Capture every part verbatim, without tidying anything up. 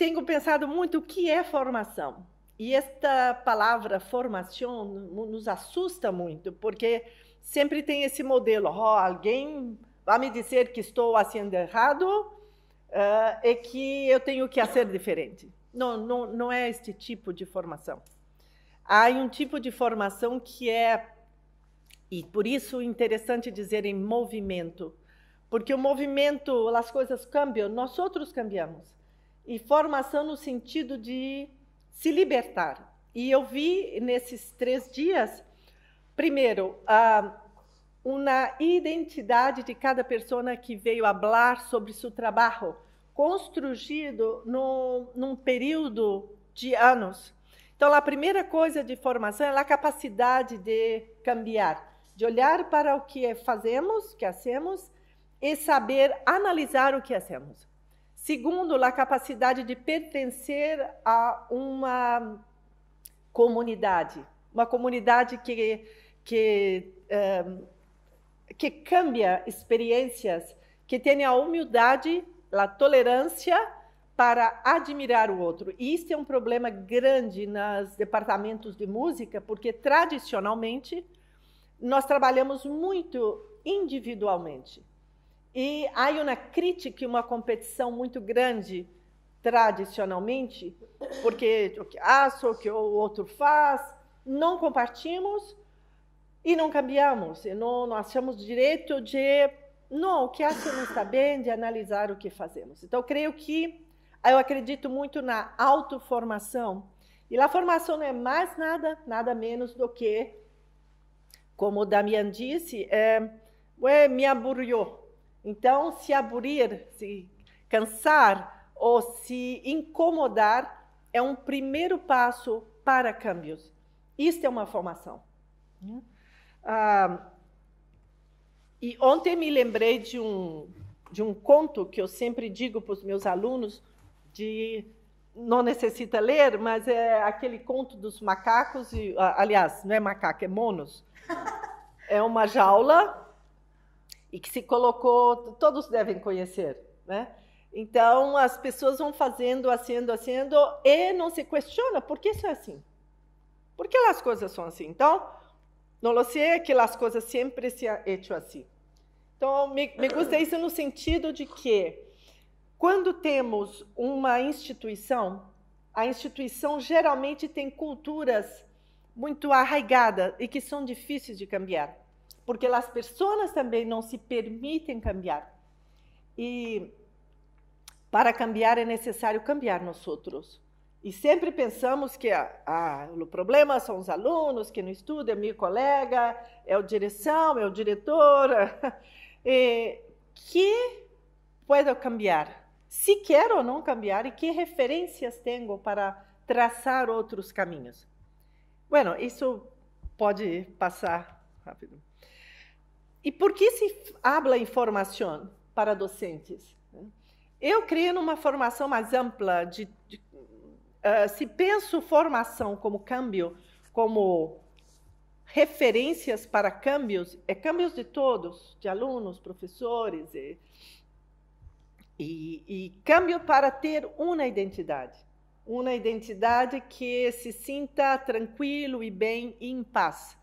tenho pensado muito o que é formação. E esta palavra formação nos assusta muito, porque sempre tem esse modelo, oh, alguém vai me dizer que estou fazendo errado uh, e que eu tenho que fazer diferente. Não, não, não é este tipo de formação. Há um tipo de formação que é, e por isso é interessante dizer em movimento, porque o movimento, as coisas cambiam, nós outros cambiamos. E formação no sentido de se libertar. E eu vi nesses três dias, primeiro, uh, uma identidade de cada pessoa que veio falar sobre seu trabalho, construído no, num período de anos. Então, a primeira coisa de formação é a capacidade de cambiar, de olhar para o que fazemos, que hacemos, e saber analisar o que hacemos. Segundo, a capacidade de pertencer a uma comunidade, uma comunidade que, que, um, que cambia experiências, que tenha a humildade, a tolerância para admirar o outro. E isso é um problema grande nos departamentos de música, porque tradicionalmente nós trabalhamos muito individualmente. E há uma crítica e uma competição muito grande, tradicionalmente, porque o que acho, o que o outro faz, não compartilhamos e não cambiamos, e não, não achamos direito de, não, o que acho não está bem, de analisar o que fazemos. Então, eu creio que, eu acredito muito na autoformação, e a formação não é mais nada, nada menos do que, como o Damião disse, é, é, me aburriu. Então, se aburir, se cansar ou se incomodar é um primeiro passo para cambios. Isto é uma formação. Ah, e ontem me lembrei de um, de um conto que eu sempre digo para os meus alunos, de, não necessita ler, mas é aquele conto dos macacos, e, aliás, não é macaco, é monos. É uma jaula... e que se colocou, todos devem conhecer, né? Então, as pessoas vão fazendo, fazendo, fazendo, e não se questiona por que isso é assim. Por que as coisas são assim? Então, não sei que as coisas sempre se feito assim. Então, me, me gusta isso no sentido de que, quando temos uma instituição, a instituição geralmente tem culturas muito arraigadas e que são difíceis de cambiar, porque as pessoas também não se permitem cambiar. E para cambiar é necessário cambiar nós outros. E sempre pensamos que ah, ah, o problema são os alunos que não estudam, é meu colega, é a direção, é o diretor. E que posso cambiar? Se quero ou não cambiar, e que referências tenho para traçar outros caminhos? Bueno, isso pode passar rápido. E por que se habla em formação para docentes? Eu creio numa formação mais ampla. De, de, uh, se penso formação como câmbio, como referências para câmbios, é câmbios de todos, de alunos, professores, e, e, e câmbio para ter uma identidade. Uma identidade que se sinta tranquilo e bem e em paz.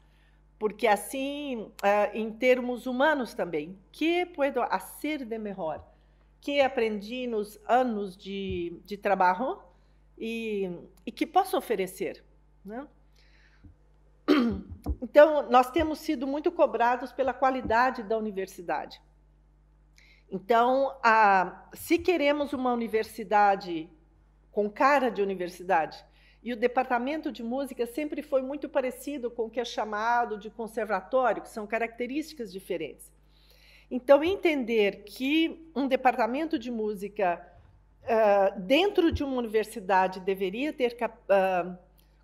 Porque assim, em termos humanos também, que posso fazer de melhor? Que aprendi nos anos de, de trabalho e, e que posso oferecer? Né? Então, nós temos sido muito cobrados pela qualidade da universidade. Então, a, se queremos uma universidade com cara de universidade, e o departamento de música sempre foi muito parecido com o que é chamado de conservatório, que são características diferentes. Então, entender que um departamento de música uh, dentro de uma universidade deveria ter uh,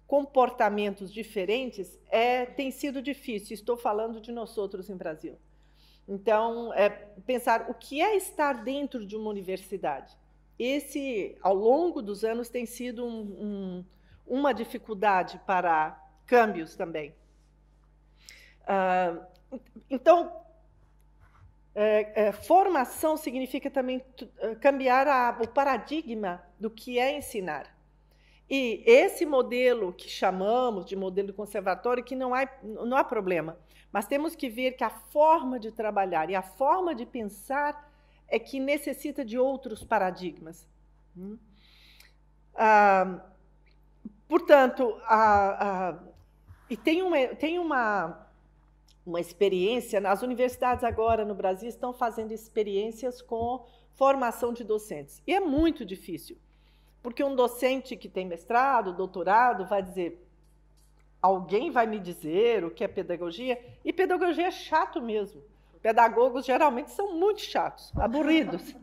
comportamentos diferentes é, tem sido difícil. Estou falando de nós outros em Brasil. Então, é, pensar o que é estar dentro de uma universidade. Esse, ao longo dos anos, tem sido um... um uma dificuldade para câmbios também. Uh, então, É, é, formação significa também cambiar a, o paradigma do que é ensinar. E esse modelo que chamamos de modelo conservatório, que não há, não há problema, mas temos que ver que a forma de trabalhar e a forma de pensar é que necessita de outros paradigmas. Hum? Ah, portanto, a, a, e tem uma... Tem uma Uma experiência, as universidades agora no Brasil estão fazendo experiências com formação de docentes. E é muito difícil, porque um docente que tem mestrado, doutorado, vai dizer, alguém vai me dizer o que é pedagogia, e pedagogia é chato mesmo. Pedagogos geralmente são muito chatos, aburridos.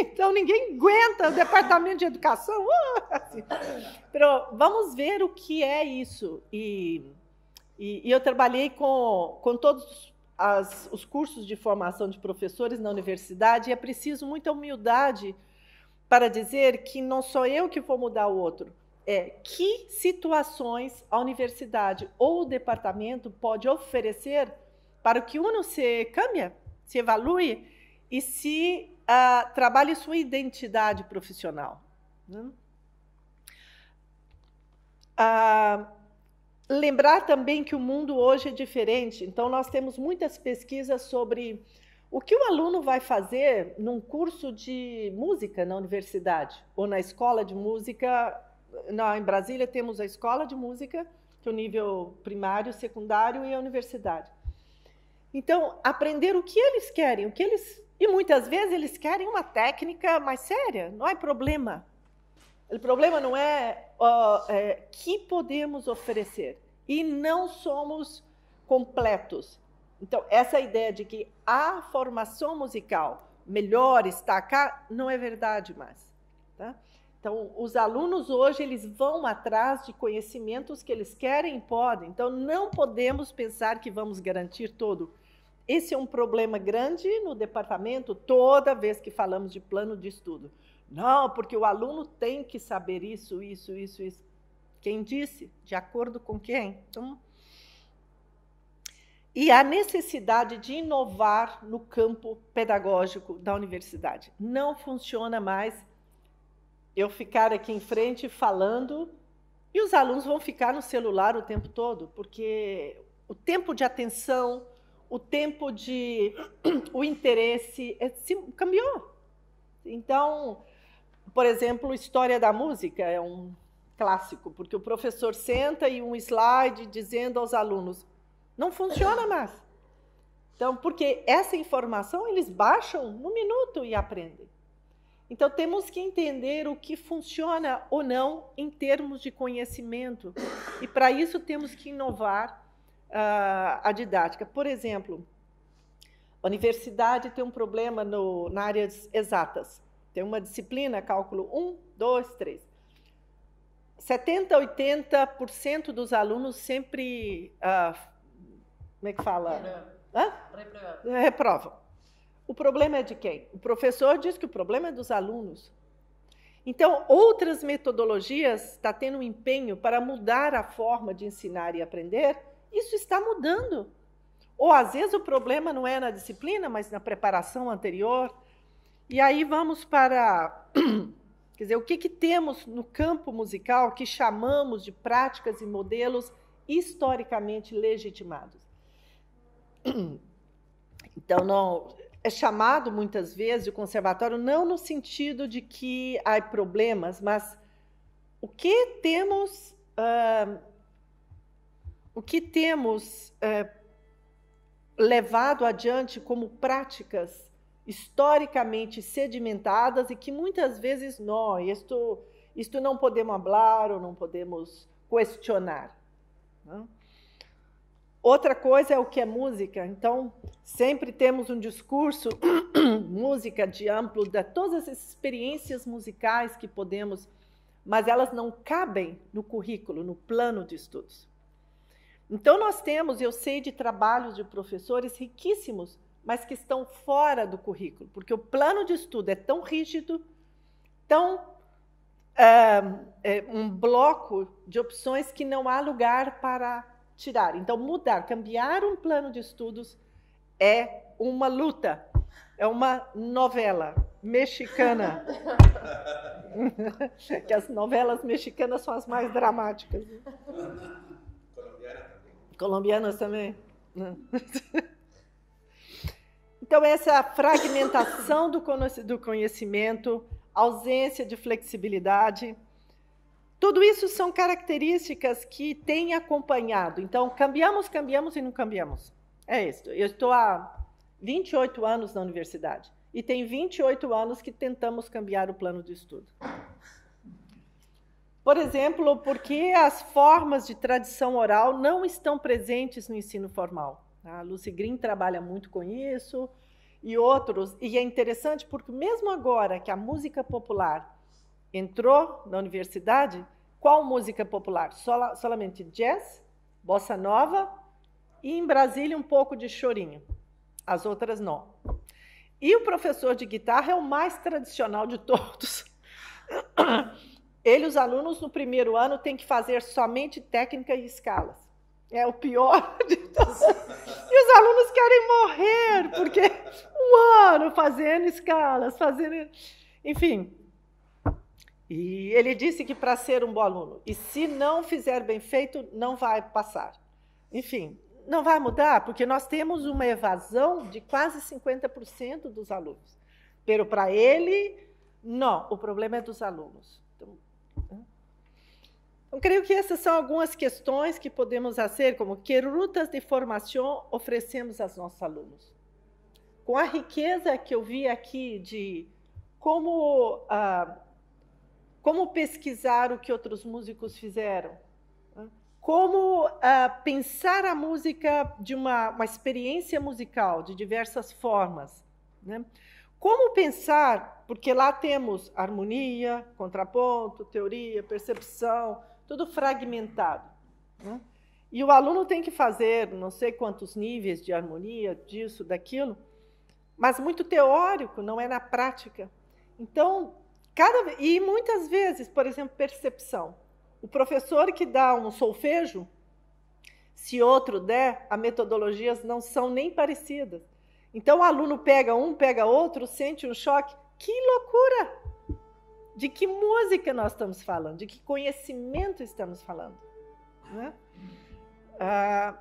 Então ninguém aguenta o departamento de educação. Assim. Pero vamos ver o que é isso. E... E, e eu trabalhei com, com todos as, os cursos de formação de professores na universidade, e é preciso muita humildade para dizer que não sou eu que vou mudar o outro, é que situações a universidade ou o departamento pode oferecer para que uno se cambie, se evalue e se uh, trabalhe sua identidade profissional. Né? Uh, Lembrar também que o mundo hoje é diferente, então nós temos muitas pesquisas sobre o que o aluno vai fazer num curso de música na universidade ou na escola de música. Não, em Brasília temos a escola de música, que é o nível primário, secundário, e a universidade. Então, aprender o que eles querem, o que eles... E muitas vezes eles querem uma técnica mais séria, não é problema. O problema não é o uh, é, que podemos oferecer, e não somos completos. Então, essa ideia de que a formação musical melhor está acá, não é verdade mais. Tá? Então, os alunos hoje eles vão atrás de conhecimentos que eles querem e podem. Então, não podemos pensar que vamos garantir tudo. Esse é um problema grande no departamento, toda vez que falamos de plano de estudo. Não, porque o aluno tem que saber isso, isso, isso, isso. Quem disse? De acordo com quem? Então, e a necessidade de inovar no campo pedagógico da universidade. Não funciona mais eu ficar aqui em frente falando e os alunos vão ficar no celular o tempo todo, porque o tempo de atenção, o tempo de... o interesse é, se, cambiou. Então... Por exemplo, História da Música é um clássico, porque o professor senta e um slide dizendo aos alunos, não funciona mais. Então, porque essa informação eles baixam no minuto e aprendem. Então, temos que entender o que funciona ou não em termos de conhecimento. E, para isso, temos que inovar uh, a didática. Por exemplo, a universidade tem um problema no, na área exatas. Tem uma disciplina, cálculo um, dois, três. setenta, oitenta por cento dos alunos sempre... Ah, como é que fala? Hã? Reprovam. O problema é de quem? O professor diz que o problema é dos alunos. Então, outras metodologias estão tendo um empenho para mudar a forma de ensinar e aprender. Isso está mudando. Ou, às vezes, o problema não é na disciplina, mas na preparação anterior... E aí vamos para, quer dizer, o que, que temos no campo musical que chamamos de práticas e modelos historicamente legitimados. Então, não, é chamado muitas vezes de conservatório, não no sentido de que há problemas, mas o que temos, uh, o que temos uh, levado adiante como práticas historicamente sedimentadas e que muitas vezes nós, isto, isto não podemos falar ou não podemos questionar. Né? Outra coisa é o que é música. Então, sempre temos um discurso, música de amplo, de todas as experiências musicais que podemos, mas elas não cabem no currículo, no plano de estudos. Então, nós temos, eu sei de trabalhos de professores riquíssimos, mas que estão fora do currículo, porque o plano de estudo é tão rígido, tão é, é um bloco de opções que não há lugar para tirar. Então, mudar, cambiar um plano de estudos é uma luta, é uma novela mexicana. Que as novelas mexicanas são as mais dramáticas. Colombiana também. Colombianas também. Então, essa fragmentação do conhecimento, ausência de flexibilidade, tudo isso são características que têm acompanhado. Então, cambiamos, cambiamos e não cambiamos. É isso. Eu estou há vinte e oito anos na universidade e tem vinte e oito anos que tentamos cambiar o plano de estudo. Por exemplo, porque as formas de tradição oral não estão presentes no ensino formal. A Lucy Green trabalha muito com isso e outros. E é interessante porque mesmo agora que a música popular entrou na universidade, qual música popular? Sol- solamente jazz, bossa nova e em Brasília um pouco de chorinho. As outras não. E o professor de guitarra é o mais tradicional de todos. Ele, os alunos, no primeiro ano, têm que fazer somente técnica e escalas. É o pior de todos. E os alunos querem morrer, porque um ano fazendo escalas, fazendo... Enfim. E ele disse que para ser um bom aluno, e se não fizer bem feito, não vai passar. Enfim, não vai mudar, porque nós temos uma evasão de quase cinquenta por cento dos alunos. Pero para ele, não, o problema é dos alunos. Eu creio que essas são algumas questões que podemos fazer, como que rutas de formação oferecemos aos nossos alunos. Com a riqueza que eu vi aqui de como, ah, como pesquisar o que outros músicos fizeram, como ah, pensar a música de uma, uma experiência musical, de diversas formas, né? Como pensar, porque lá temos harmonia, contraponto, teoria, percepção, tudo fragmentado, né? E o aluno tem que fazer não sei quantos níveis de harmonia, disso, daquilo, mas muito teórico, não é na prática. Então, cada, e muitas vezes, por exemplo, percepção. O professor que dá um solfejo, se outro der, as metodologias não são nem parecidas. Então, o aluno pega um, pega outro, sente um choque. Que loucura! De que música nós estamos falando? De que conhecimento estamos falando? Né? Ah,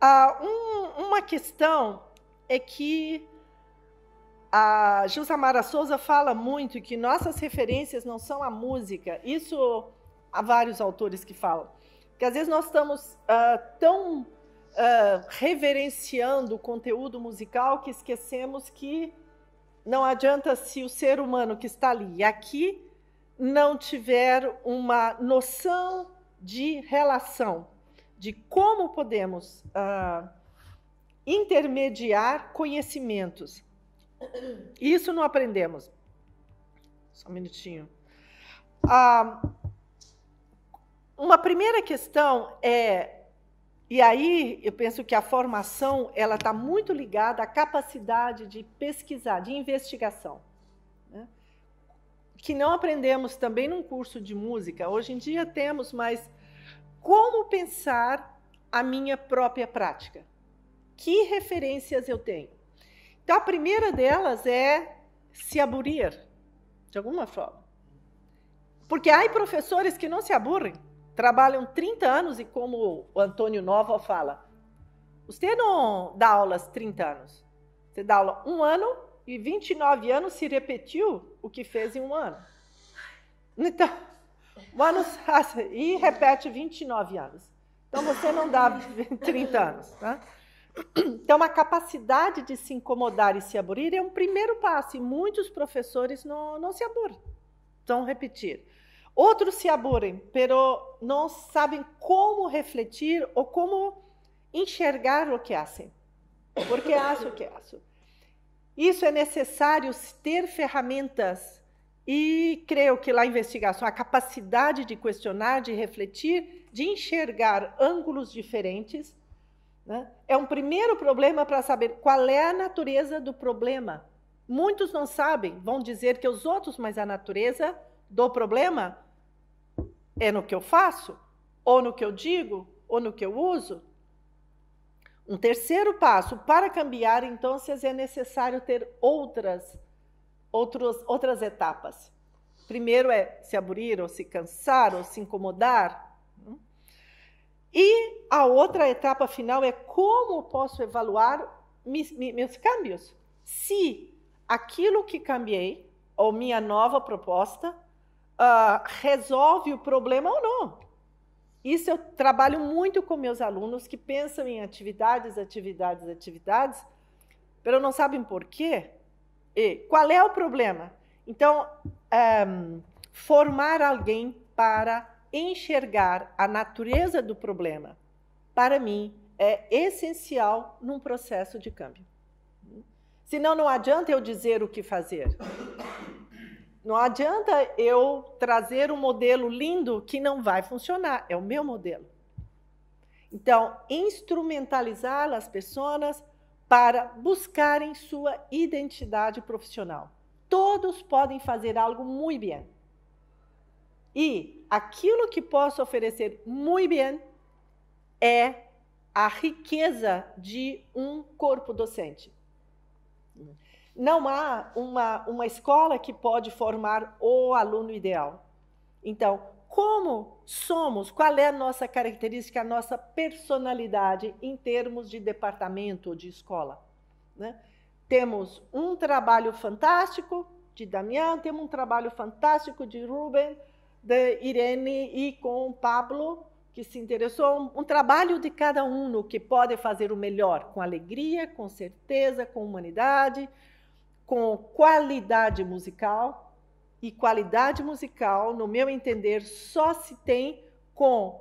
ah, um, uma questão é que a Jusamara Souza fala muito que nossas referências não são a música. Isso há vários autores que falam. Porque às vezes nós estamos ah, tão... Uh, reverenciando o conteúdo musical que esquecemos que não adianta se o ser humano que está ali e aqui não tiver uma noção de relação, de como podemos uh, intermediar conhecimentos. Isso não aprendemos. Só um minutinho. Uh, uma primeira questão é... E aí, eu penso que a formação ela está muito ligada à capacidade de pesquisar, de investigação, né? Que não aprendemos também num curso de música. Hoje em dia temos, mas como pensar a minha própria prática? Que referências eu tenho? Então, a primeira delas é se aburrir, de alguma forma. Porque há professores que não se aburrem. Trabalham trinta anos e, como o Antônio Nova fala, você não dá aulas trinta anos. Você dá aula um ano e vinte e nove anos se repetiu o que fez em um ano. Então, um ano e repete vinte e nove anos. Então, você não dá trinta anos. Tá? Então, a capacidade de se incomodar e se aburir é um primeiro passo. E muitos professores não, não se aburem, então repetir. Outros se aburrem, pero não sabem como refletir ou como enxergar o que fazem. Porque fazem o que fazem. Isso é necessário ter ferramentas e, creio que lá a investigação, a capacidade de questionar, de refletir, de enxergar ângulos diferentes, né? É um primeiro problema para saber qual é a natureza do problema. Muitos não sabem, vão dizer que os outros, mas a natureza do problema... é no que eu faço, ou no que eu digo, ou no que eu uso. Um terceiro passo, para cambiar, então, é necessário ter outras, outros, outras etapas. Primeiro é se aburir, ou se cansar, ou se incomodar. E a outra etapa final é como posso evaluar mis, mis, meus cambios. Se aquilo que cambiei, ou minha nova proposta, uh, resolve o problema ou não. Isso eu trabalho muito com meus alunos que pensam em atividades, atividades, atividades, mas não sabem por quê. E qual é o problema? Então, um, formar alguém para enxergar a natureza do problema, para mim, é essencial num processo de câmbio. Senão, não adianta eu dizer o que fazer. Não adianta eu trazer um modelo lindo que não vai funcionar. É o meu modelo. Então, instrumentalizar as pessoas para buscarem sua identidade profissional. Todos podem fazer algo muito bem. E aquilo que posso oferecer muito bem é a riqueza de um corpo docente. Não há uma, uma escola que pode formar o aluno ideal. Então, como somos, qual é a nossa característica, a nossa personalidade em termos de departamento, de escola? Né? Temos um trabalho fantástico de Damião, temos um trabalho fantástico de Ruben, de Irene e com o Pablo, que se interessou, um trabalho de cada um no que pode fazer o melhor, com alegria, com certeza, com humanidade, com qualidade musical, e qualidade musical, no meu entender, só se tem com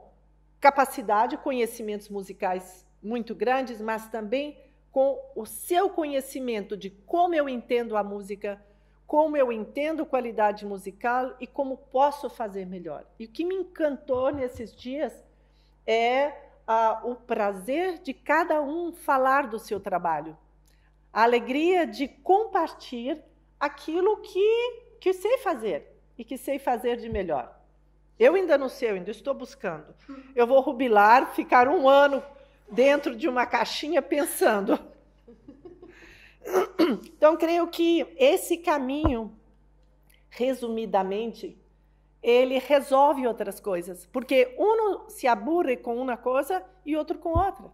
capacidade, conhecimentos musicais muito grandes, mas também com o seu conhecimento de como eu entendo a música, como eu entendo qualidade musical e como posso fazer melhor. E o que me encantou nesses dias é ah, o prazer de cada um falar do seu trabalho. A alegria de compartilhar aquilo que, que sei fazer e que sei fazer de melhor. Eu ainda não sei, eu ainda estou buscando. Eu vou rubilar, ficar um ano dentro de uma caixinha pensando. Então, creio que esse caminho, resumidamente, ele resolve outras coisas. Porque um se aburre com uma coisa e outro com outra.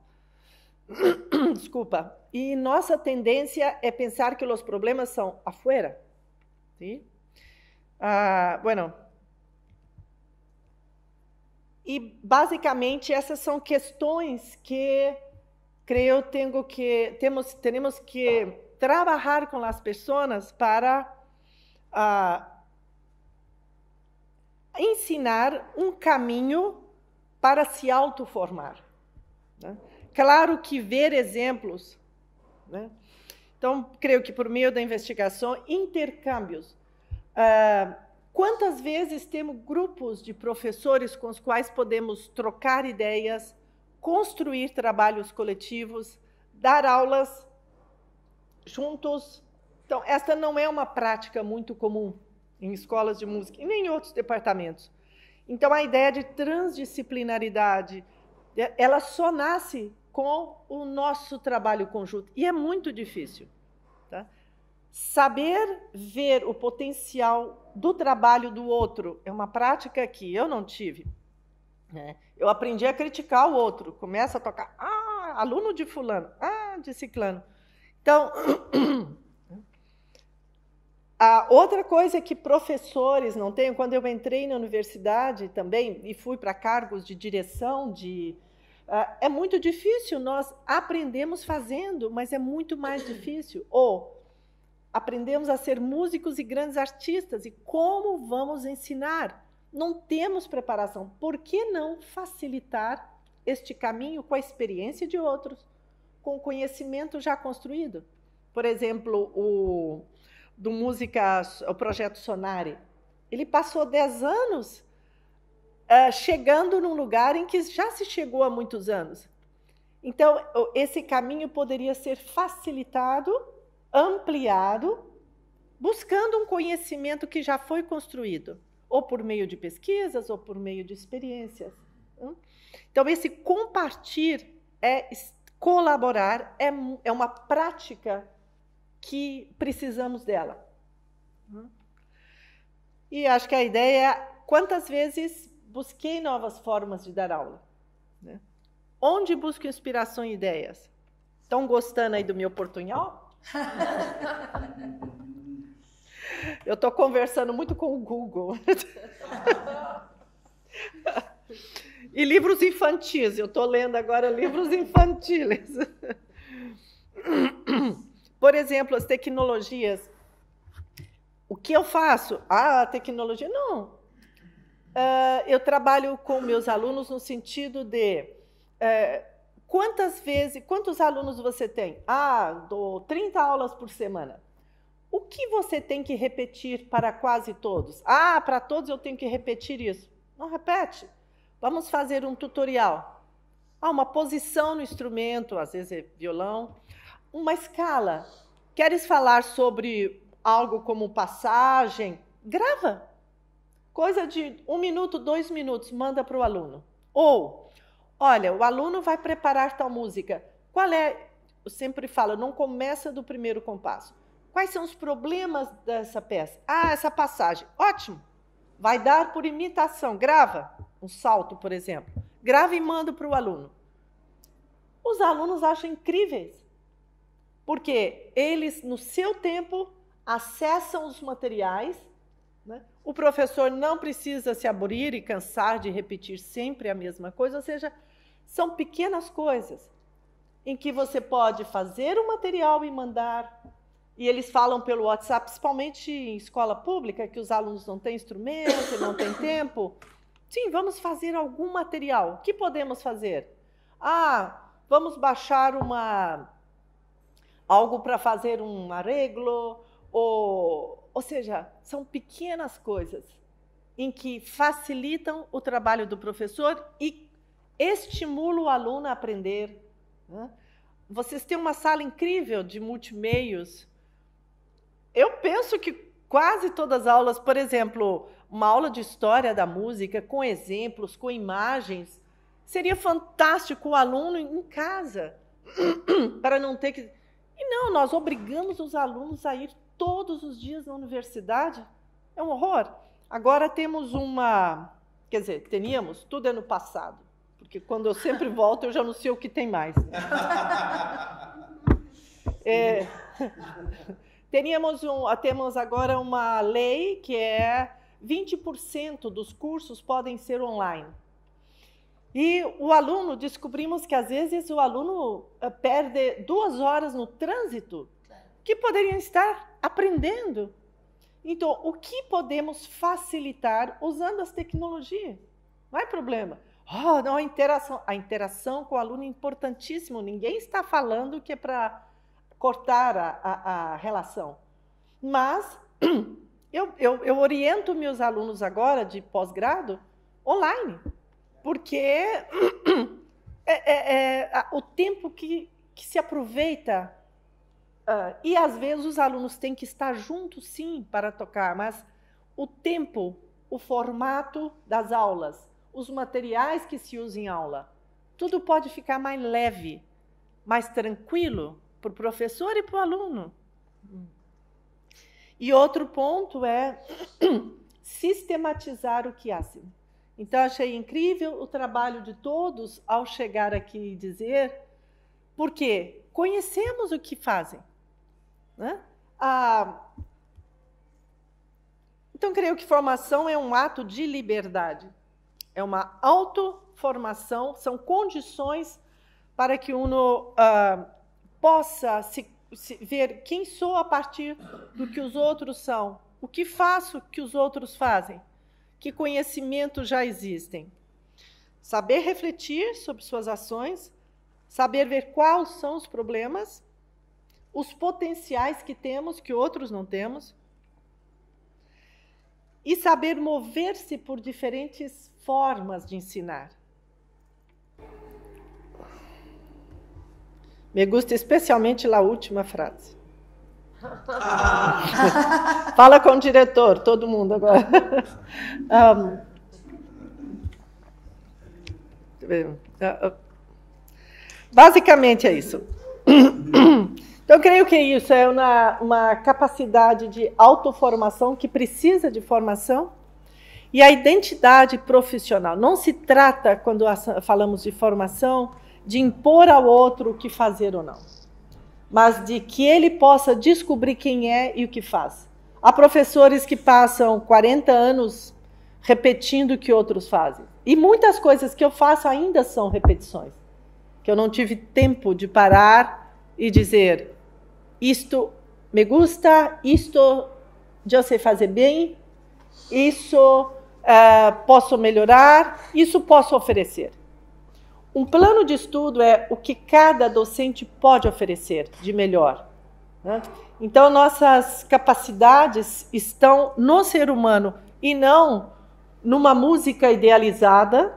Desculpa. E nossa tendência é pensar que os problemas são afuera. ¿Sí? Ah, bueno. E, basicamente, essas são questões que, creio, tenho que, temos, temos que trabalhar com as pessoas para ah, ensinar um caminho para se autoformar. Né? Claro que ver exemplos. Né? Então, creio que por meio da investigação, intercâmbios. Ah, quantas vezes temos grupos de professores com os quais podemos trocar ideias, construir trabalhos coletivos, dar aulas juntos? Então, esta não é uma prática muito comum em escolas de música e nem em outros departamentos. Então, a ideia de transdisciplinaridade, ela só nasce com o nosso trabalho conjunto. E é muito difícil. Tá? Saber ver o potencial do trabalho do outro é uma prática que eu não tive. Né? Eu aprendi a criticar o outro. Começa a tocar, ah, aluno de fulano, ah, de ciclano. Então, a outra coisa que professores não têm, quando eu entrei na universidade também e fui para cargos de direção, de... é muito difícil, nós aprendemos fazendo, mas é muito mais difícil. Ou aprendemos a ser músicos e grandes artistas, e como vamos ensinar? Não temos preparação. Por que não facilitar este caminho com a experiência de outros, com o conhecimento já construído? Por exemplo, o, do música, o projeto Sonari. Ele passou dez anos... Uh, chegando num lugar em que já se chegou há muitos anos. Então, esse caminho poderia ser facilitado, ampliado, buscando um conhecimento que já foi construído, ou por meio de pesquisas, ou por meio de experiências. Então, esse compartilhar é colaborar é, é uma prática que precisamos dela. E acho que a ideia é quantas vezes busquei novas formas de dar aula, né? Onde busco inspiração e ideias? Estão gostando aí do meu portunhol? Eu estou conversando muito com o Google. E livros infantis. Eu estou lendo agora livros infantis. Por exemplo, as tecnologias. O que eu faço? Ah, a tecnologia? Não. Uh, eu trabalho com meus alunos no sentido de... Uh, quantas vezes, quantos alunos você tem? Ah, dou trinta aulas por semana. O que você tem que repetir para quase todos? Ah, para todos eu tenho que repetir isso. Não repete. Vamos fazer um tutorial. Ah, uma posição no instrumento, às vezes é violão. Uma escala. Queres falar sobre algo como passagem? Grava. Coisa de um minuto, dois minutos, manda para o aluno. Ou... Olha, o aluno vai preparar tal música. Qual é? Eu sempre falo, não começa do primeiro compasso. Quais são os problemas dessa peça? Ah, essa passagem. Ótimo. Vai dar por imitação. Grava um salto, por exemplo. Grava e manda para o aluno. Os alunos acham incríveis, porque eles, no seu tempo, acessam os materiais, né? O professor não precisa se aburir e cansar de repetir sempre a mesma coisa, ou seja, são pequenas coisas em que você pode fazer o material e mandar. E eles falam pelo WhatsApp, principalmente em escola pública, que os alunos não têm instrumento, não têm tempo. Sim, vamos fazer algum material. O que podemos fazer? Ah, vamos baixar uma algo para fazer um arreglo, ou, ou seja, são pequenas coisas em que facilitam o trabalho do professor e estimulam o aluno a aprender, né? Vocês têm uma sala incrível de multimeios. Eu penso que quase todas as aulas, por exemplo, uma aula de história da música, com exemplos, com imagens, seria fantástico o aluno em casa, para não ter que... E não, nós obrigamos os alunos a ir todos os dias na universidade. É um horror. Agora temos uma... Quer dizer, teníamos, tudo é no passado, porque quando eu sempre volto, eu já não sei o que tem mais. É... Teríamos um, temos agora uma lei que é vinte por cento dos cursos podem ser online. E o aluno, descobrimos que às vezes o aluno perde duas horas no trânsito que poderiam estar aprendendo. Então, o que podemos facilitar usando as tecnologias? Não é problema. Oh, não, a interação, a interação com o aluno é importantíssimo. Ninguém está falando que é para... cortar a, a, a relação. Mas eu, eu, eu oriento meus alunos agora de pós-grado online, porque é, é, é o tempo que, que se aproveita. Uh, e, às vezes, os alunos têm que estar juntos, sim, para tocar, mas o tempo, o formato das aulas, os materiais que se usam em aula, tudo pode ficar mais leve, mais tranquilo, para o professor e para o aluno. E outro ponto é sistematizar o que há-se. Então, achei incrível o trabalho de todos ao chegar aqui e dizer, porque conhecemos o que fazem, né? Ah, então, creio que formação é um ato de liberdade, é uma autoformação, são condições para que uno... Ah, possa se, se ver quem sou a partir do que os outros são, o que faço que os outros fazem, que conhecimentos já existem. Saber refletir sobre suas ações, saber ver quais são os problemas, os potenciais que temos, que outros não temos, e saber mover-se por diferentes formas de ensinar. Me gusta especialmente a última frase. Ah. Fala com o diretor, todo mundo agora. um, Basicamente é isso. Então, eu creio que isso é uma, uma capacidade de autoformação que precisa de formação e a identidade profissional. Não se trata, quando falamos de formação, de impor ao outro o que fazer ou não, mas de que ele possa descobrir quem é e o que faz. Há professores que passam quarenta anos repetindo o que outros fazem. E muitas coisas que eu faço ainda são repetições, que eu não tive tempo de parar e dizer, isto me gusta, isto eu sei fazer bem, isso uh, posso melhorar, isso posso oferecer. Um plano de estudo é o que cada docente pode oferecer de melhor, né? Então, nossas capacidades estão no ser humano e não numa música idealizada,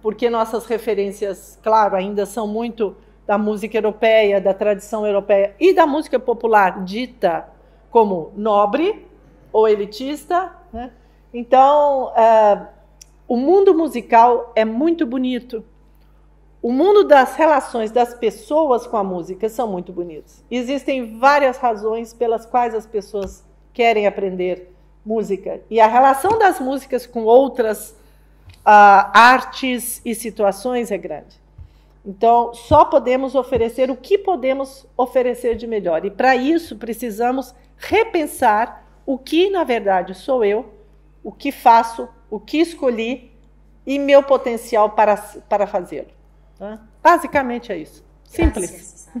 porque nossas referências, claro, ainda são muito da música europeia, da tradição europeia e da música popular dita como nobre ou elitista, né? Então, uh, o mundo musical é muito bonito. O mundo das relações das pessoas com a música são muito bonitos. Existem várias razões pelas quais as pessoas querem aprender música. E a relação das músicas com outras uh, artes e situações é grande. Então, só podemos oferecer o que podemos oferecer de melhor. E para isso precisamos repensar o que, na verdade, sou eu, o que faço, o que escolhi e meu potencial para, para fazê-lo. Basicamente é isso. Simples. Graças.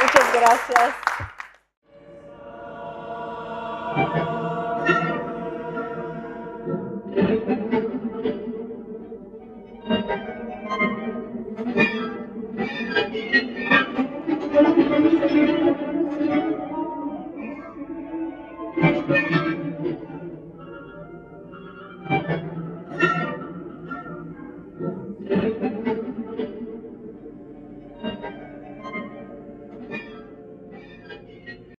Muitas graças. Thank you.